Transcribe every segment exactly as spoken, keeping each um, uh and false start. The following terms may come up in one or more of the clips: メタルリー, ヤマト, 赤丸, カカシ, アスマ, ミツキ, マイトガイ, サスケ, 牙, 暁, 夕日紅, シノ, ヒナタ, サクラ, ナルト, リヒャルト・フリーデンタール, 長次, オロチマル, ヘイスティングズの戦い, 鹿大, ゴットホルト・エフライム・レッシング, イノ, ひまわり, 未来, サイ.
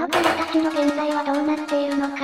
の彼たちの現在はどうなっているのか？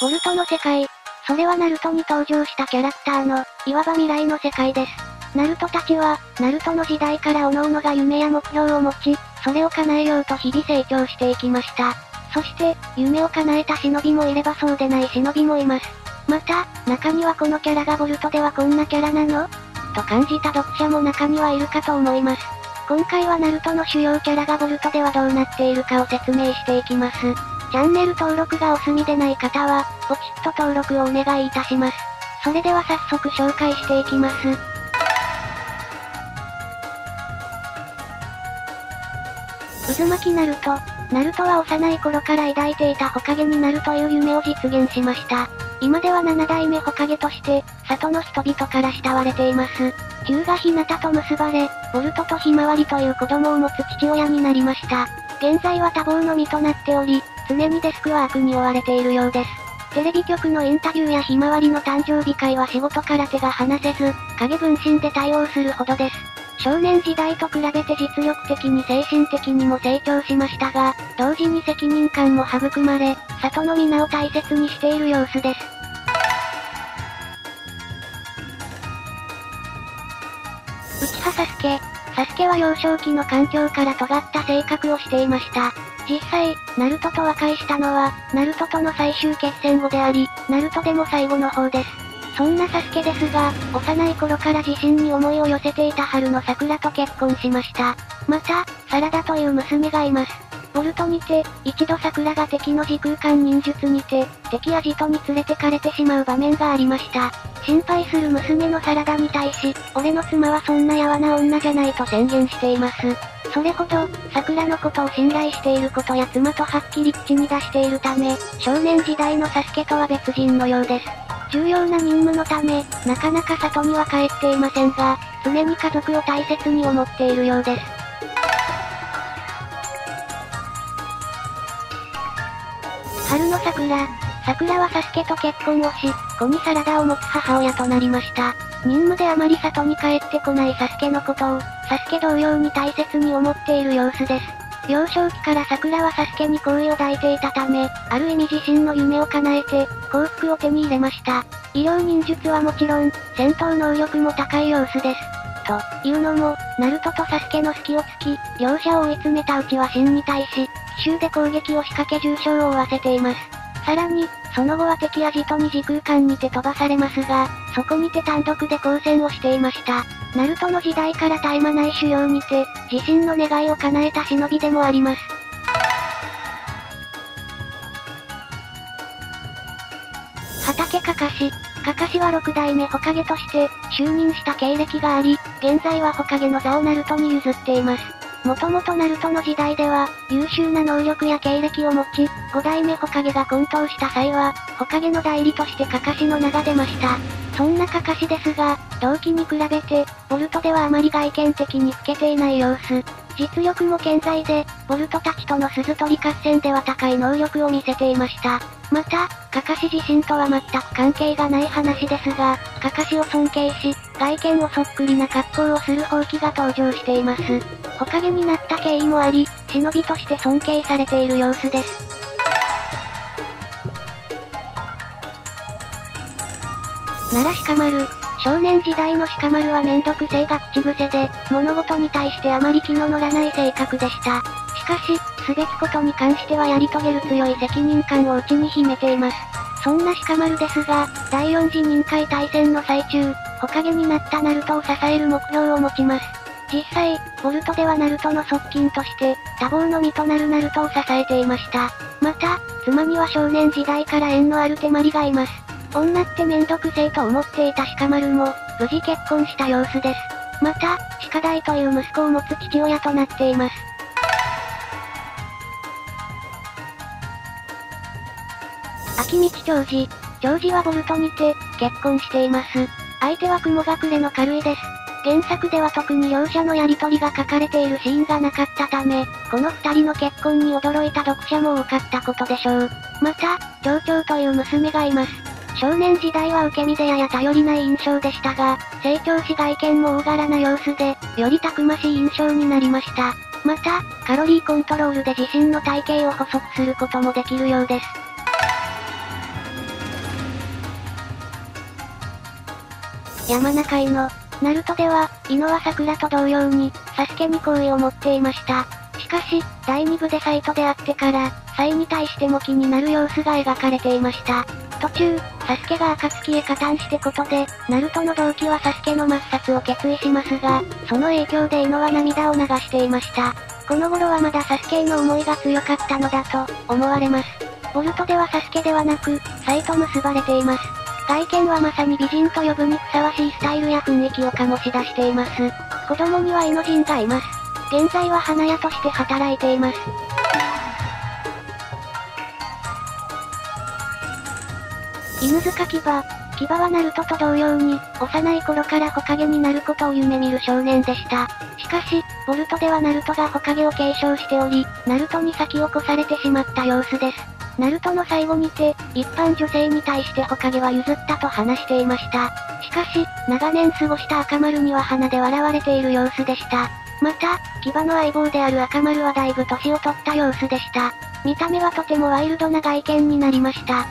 ボルトの世界。それはナルトに登場したキャラクターの、いわば未来の世界です。ナルトたちは、ナルトの時代から各々が夢や目標を持ち、それを叶えようと日々成長していきました。そして、夢を叶えた忍びもいればそうでない忍びもいます。また、中にはこのキャラがボルトではこんなキャラなの？と感じた読者も中にはいるかと思います。今回はナルトの主要キャラがボルトではどうなっているかを説明していきます。チャンネル登録がお済みでない方は、ポチッと登録をお願いいたします。それでは早速紹介していきます。渦巻きナルト。ナルトは幼い頃から抱いていた火影になるという夢を実現しました。今ではなな代目火影として、里の人々から慕われています。ヒュウがヒナタと結ばれ、ボルトとひまわりという子供を持つ父親になりました。現在は多忙の身となっており、常にデスクワークに追われているようです。テレビ局のインタビューやひまわりの誕生日会は仕事から手が離せず、影分身で対応するほどです。少年時代と比べて実力的に精神的にも成長しましたが、同時に責任感も育まれ、里の皆を大切にしている様子です。内葉サスケ。サスケは幼少期の環境から尖った性格をしていました。実際、ナルトと和解したのは、ナルトとの最終決戦後であり、ナルトでも最後の方です。そんなサスケですが、幼い頃から自身に思いを寄せていた春の桜と結婚しました。また、サラダという娘がいます。ボルトにて、一度桜が敵の時空間忍術にて、敵やジトに連れてかれてしまう場面がありました。心配する娘のサラダに対し、俺の妻はそんなやわな女じゃないと宣言しています。それほど、桜のことを信頼していることや妻とはっきり口に出しているため、少年時代のサスケとは別人のようです。重要な任務のため、なかなか里には帰っていませんが、常に家族を大切に思っているようです。春の桜。桜はサスケと結婚をし、子にサラダを持つ母親となりました。任務であまり里に帰ってこないサスケのことを、サスケ同様に大切に思っている様子です。幼少期から桜はサスケに好意を抱いていたため、ある意味自身の夢を叶えて、幸福を手に入れました。医療忍術はもちろん、戦闘能力も高い様子です。というのも、ナルトとサスケの隙をつき、両者を追い詰めたうちは真に対し、奇襲で攻撃を仕掛け重傷を負わせています。さらに、その後は敵やジトに時空間にて飛ばされますが、そこにて単独で抗戦をしていました。ナルトの時代から絶え間ない修行にて、自身の願いを叶えた忍びでもあります。畑かかし。かかしはろく代目火影として、就任した経歴があり、現在は火影の座をナルトに譲っています。もともとナルトの時代では、優秀な能力や経歴を持ち、ご代目火影が混沌した際は、火影の代理としてカカシの名が出ました。そんなカカシですが、同期に比べて、ボルトではあまり外見的に老けていない様子。実力も健在で、ボルトたちとの鈴取り合戦では高い能力を見せていました。また、カカシ自身とは全く関係がない話ですが、カカシを尊敬し、外見をそっくりな格好をするホウキが登場しています。火影になった経緯もあり、忍びとして尊敬されている様子です。奈良鹿丸。少年時代の鹿丸はめんどくせいが口癖で、物事に対してあまり気の乗らない性格でした。しかし、すべきことに関してはやり遂げる強い責任感を内に秘めています。そんな鹿丸ですが、だいよん次忍界大戦の最中、火影になったナルトを支える目標を持ちます。実際、ボルトではナルトの側近として、多忙の身となるナルトを支えていました。また、妻には少年時代から縁のある手まりがいます。女ってめんどくせえと思っていた鹿丸も、無事結婚した様子です。また、鹿大という息子を持つ父親となっています。秋道長次。長次はボルトにて、結婚しています。相手は雲隠れの軽いです。原作では特に両者のやりとりが書かれているシーンがなかったため、この二人の結婚に驚いた読者も多かったことでしょう。また、蝶々という娘がいます。少年時代は受け身でやや頼りない印象でしたが、成長し外見も大柄な様子で、よりたくましい印象になりました。また、カロリーコントロールで自身の体型を細くすることもできるようです。山中イノ。ナルトでは、イノはサクラと同様に、サスケに好意を持っていました。しかし、だいに部でサイと出会ってから、サイに対しても気になる様子が描かれていました。途中、サスケが暁へ加担してことで、ナルトの動機はサスケの抹殺を決意しますが、その影響でイノは涙を流していました。この頃はまだサスケへの思いが強かったのだと、思われます。ボルトではサスケではなく、サイと結ばれています。外見はまさに美人と呼ぶにふさわしいスタイルや雰囲気を醸し出しています。子供にはイノジンがいます。現在は花屋として働いています。犬塚牙。牙はナルトと同様に、幼い頃から火影になることを夢見る少年でした。しかし、ボルトではナルトが火影を継承しており、ナルトに先を越されてしまった様子です。ナルトの最後にて、一般女性に対して火影は譲ったと話していました。しかし、長年過ごした赤丸には鼻で笑われている様子でした。また、牙の相棒である赤丸はだいぶ年を取った様子でした。見た目はとてもワイルドな外見になりました。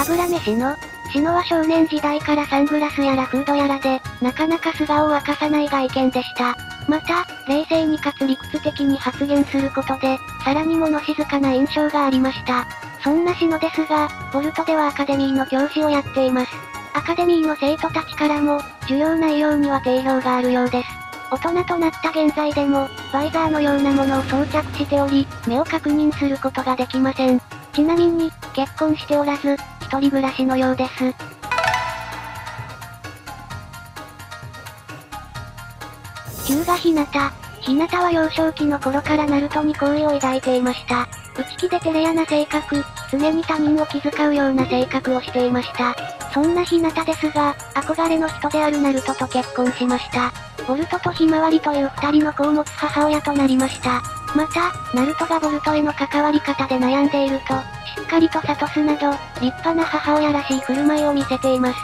油目シノ。シノは少年時代からサングラスやらフードやらで、なかなか素顔を明かさない外見でした。また、冷静にかつ理屈的に発言することで、さらに物静かな印象がありました。そんなシノですが、ボルトではアカデミーの教師をやっています。アカデミーの生徒たちからも、授業内容には定評があるようです。大人となった現在でも、バイザーのようなものを装着しており、目を確認することができません。ちなみに、結婚しておらず、一人暮らしのようです。龍がひなた。ひなたは幼少期の頃からナルトに好意を抱いていました。内気で照れ屋な性格、常に他人を気遣うような性格をしていました。そんなひなたですが、憧れの人であるナルトと結婚しました。ボルトとひまわりという二人の子を持つ母親となりました。また、ナルトがボルトへの関わり方で悩んでいると、しっかりと諭すなど、立派な母親らしい振る舞いを見せています。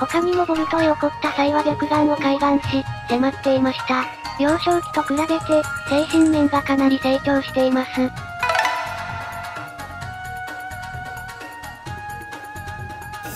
他にもボルトへ怒った際は白眼を開眼し、迫っていました。幼少期と比べて、精神面がかなり成長しています。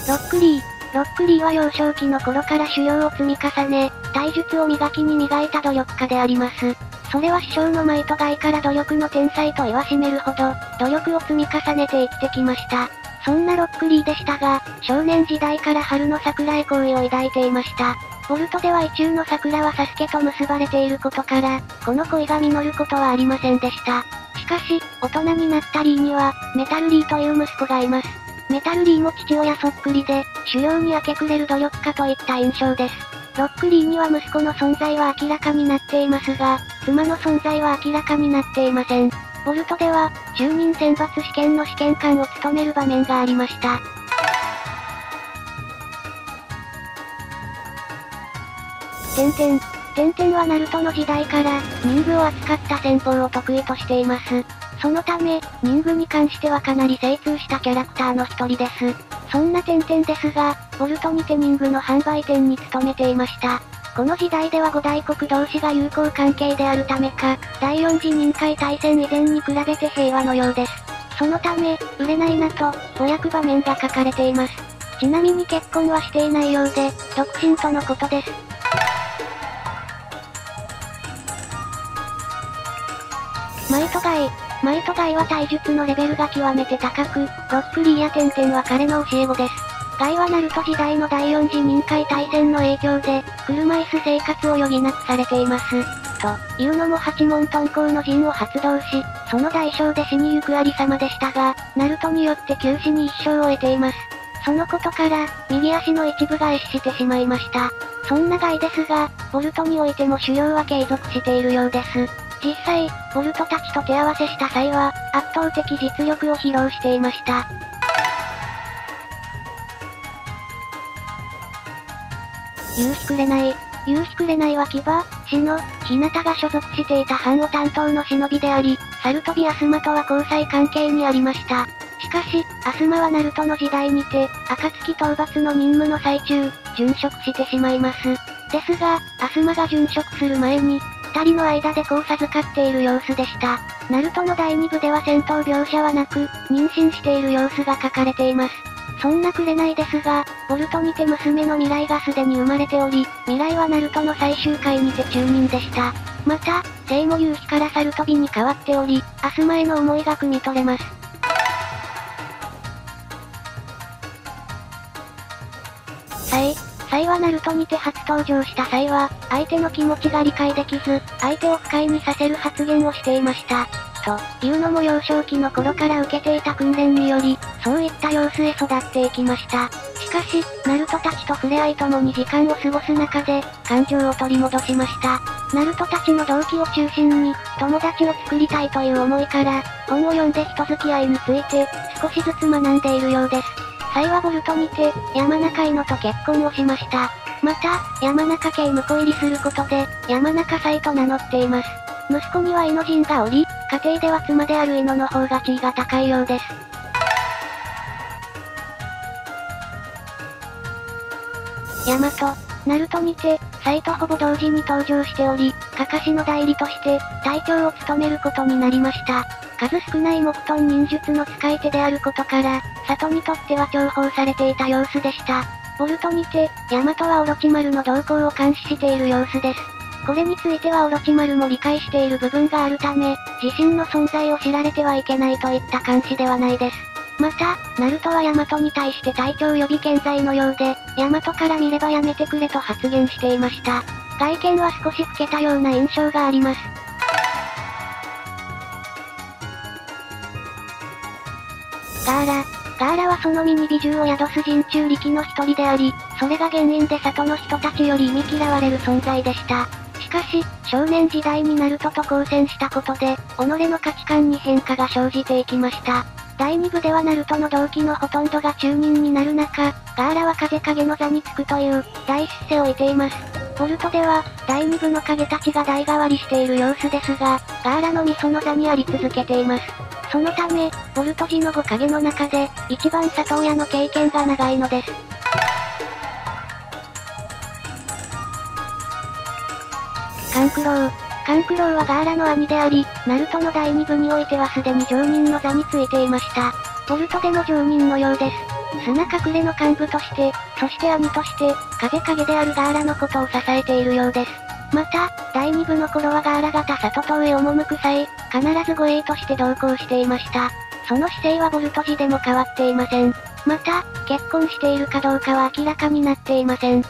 ロックリー。ロックリーは幼少期の頃から修行を積み重ね、体術を磨きに磨いた努力家であります。それは師匠のマイトガイから努力の天才と言わしめるほど、努力を積み重ねて生きてきました。そんなロックリーでしたが、少年時代から春の桜へ好意を抱いていました。ボルトでは意中の桜はサスケと結ばれていることから、この恋が実ることはありませんでした。しかし、大人になったリーには、メタルリーという息子がいます。メタルリーも父親そっくりで、修行に明け暮れる努力家といった印象です。ロックリーには息子の存在は明らかになっていますが、妻の存在は明らかになっていません。ボルトでは、就任選抜試験の試験官を務める場面がありました。てんてん。てんてんはナルトの時代から、忍具を扱った戦法を得意としています。そのため、忍具に関してはかなり精通したキャラクターの一人です。そんなてんてんですが、ボルトにて忍具の販売店に勤めていました。この時代では五大国同士が友好関係であるためか、だいよん次忍界大戦以前に比べて平和のようです。そのため、売れないなと、ぼやく場面が書かれています。ちなみに結婚はしていないようで、独身とのことです。マイトガイ。マイトガイは体術のレベルが極めて高く、ロックリーやテンテンは彼の教え子です。ガイはナルト時代のだいよん次忍界大戦の影響で、車椅子生活を余儀なくされています。というのも八門遁甲の陣を発動し、その代償で死にゆくありさまでしたが、ナルトによって九死に一生を得ています。そのことから、右足の一部が壊死してしまいました。そんなガイですが、ボルトにおいても修行は継続しているようです。実際、ボルトたちと手合わせした際は、圧倒的実力を披露していました。夕日紅。夕日紅は牙、シノ、ヒナタが所属していた班を担当の忍びであり、サルトビアスマとは交際関係にありました。しかし、アスマはナルトの時代にて、暁討伐の任務の最中、殉職してしまいます。ですが、アスマが殉職する前に、二人の間で子を授かっている様子でした。ナルトの第二部では戦闘描写はなく、妊娠している様子が書かれています。そんな紅ですが、ボルトにて娘の未来がすでに生まれており、未来はナルトの最終回にて中忍でした。また、聖も夕日からサルトビに変わっており、アスマへの思いが汲み取れます。サイ、サイはナルトにて初登場した際は、相手の気持ちが理解できず、相手を不快にさせる発言をしていました。というのも幼少期の頃から受けていた訓練により、そういった様子へ育っていきました。しかし、ナルトたちと触れ合い共に時間を過ごす中で、感情を取り戻しました。ナルトたちの動機を中心に、友達を作りたいという思いから、本を読んで人付き合いについて、少しずつ学んでいるようです。サイはボルトにて、山中イノと結婚をしました。また、山中家へ婿入りすることで、山中サイと名乗っています。息子にはイノジンがおり、家庭では妻であるイノの方が地位が高いようです。ヤマト、ナルトにて、サイとほぼ同時に登場しており、カカシの代理として、隊長を務めることになりました。数少ない木遁忍術の使い手であることから、サトにとっては重宝されていた様子でした。ボルトにて、ヤマトはオロチマルの動向を監視している様子です。これについてはオロチマルも理解している部分があるため、自身の存在を知られてはいけないといった監視ではないです。また、ナルトはヤマトに対して隊長予備健在のようで、ヤマトから見ればやめてくれと発言していました。外見は少し老けたような印象があります。ガーラ、ガーラはその身に美獣を宿す人中力の一人であり、それが原因で里の人たちより忌み嫌われる存在でした。しかし、少年時代にナルトと交戦したことで、己の価値観に変化が生じていきました。だいに部ではナルトの動機のほとんどが中忍になる中、ガーラは風影の座につくという、大出世を得ています。ボルトでは、だいに部の影たちが代替わりしている様子ですが、ガーラのみその座にあり続けています。そのため、ボルト時のご影の中で、一番里親の経験が長いのです。カンクロウ。カンクロウはガーラの兄であり、ナルトのだいに部においてはすでに上忍の座についていました。ボルトでの上忍のようです。砂隠れの幹部として、そして兄として、風影であるガーラのことを支えているようです。また、だいに部の頃はガーラが他里島へ赴く際、必ず護衛として同行していました。その姿勢はボルト時でも変わっていません。また、結婚しているかどうかは明らかになっていません。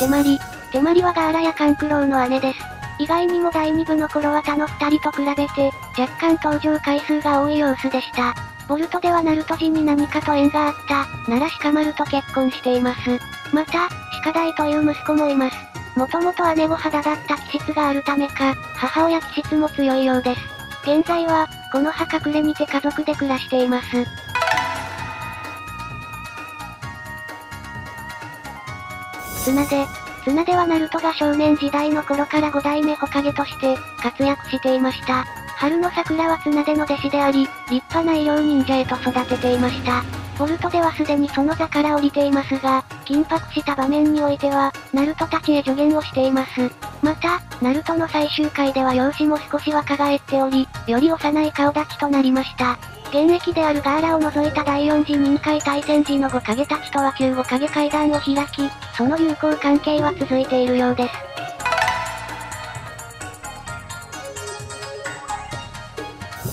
テマリ。テマリはガーラやカンクロウの姉です。意外にもだいに部の頃は他のふたりと比べて、若干登場回数が多い様子でした。ボルトではナルト時に何かと縁があった、なら鹿丸と結婚しています。また、鹿大という息子もいます。もともと姉御肌だった気質があるためか、母親気質も強いようです。現在は、この葉隠れにて家族で暮らしています。綱出。綱出はナルトが少年時代の頃からご代目火影として活躍していました。春の桜は綱出の弟子であり、立派な医療忍者へと育てていました。ボルトではすでにその座から降りていますが、緊迫した場面においては、ナルトたちへ助言をしています。また、ナルトの最終回では容姿も少し若返っており、より幼い顔立ちとなりました。現役であるガーラを除いただいよん次忍界大戦時のご影たちとは旧ご影会談を開き、その友好関係は続いているようです。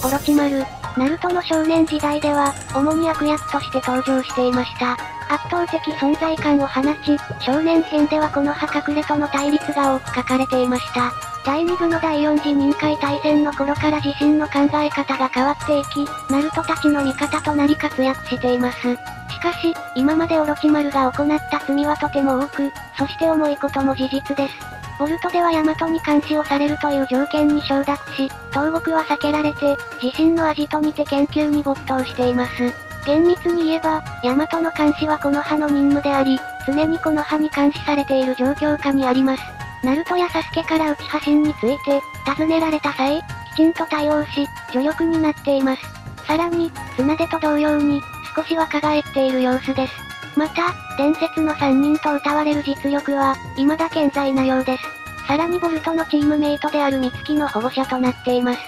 オロチマル。ナルトの少年時代では、主に悪役として登場していました。圧倒的存在感を放ち、少年編ではこの葉隠れとの対立が多く書かれていました。だいに部のだいよん次忍界大戦の頃から自身の考え方が変わっていき、ナルトたちの味方となり活躍しています。しかし、今までオロチマルが行った罪はとても多く、そして重いことも事実です。ボルトではヤマトに監視をされるという条件に承諾し、投獄は避けられて、自身の味と似て研究に没頭しています。厳密に言えば、ヤマトの監視はこの葉の任務であり、常にこの葉に監視されている状況下にあります。ナルトやサスケから内派神について、尋ねられた際、きちんと対応し、助力になっています。さらに、綱出と同様に、少し若返っている様子です。また、伝説のさんにんと謳われる実力は、未だ健在なようです。さらにボルトのチームメイトであるミツキの保護者となっています。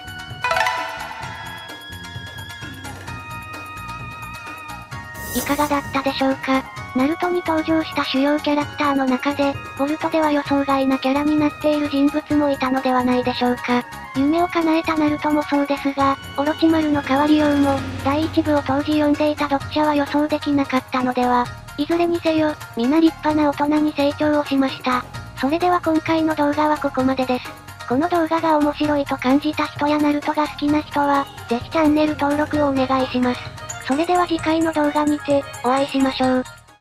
いかがだったでしょうか。ナルトに登場した主要キャラクターの中で、ボルトでは予想外なキャラになっている人物もいたのではないでしょうか。夢を叶えたナルトもそうですが、オロチマルの変わりようも、だいいちぶを当時読んでいた読者は予想できなかったのでは。いずれにせよ、皆立派な大人に成長をしました。それでは今回の動画はここまでです。この動画が面白いと感じた人やナルトが好きな人は、ぜひチャンネル登録をお願いします。それでは次回の動画にて、お会いしましょう。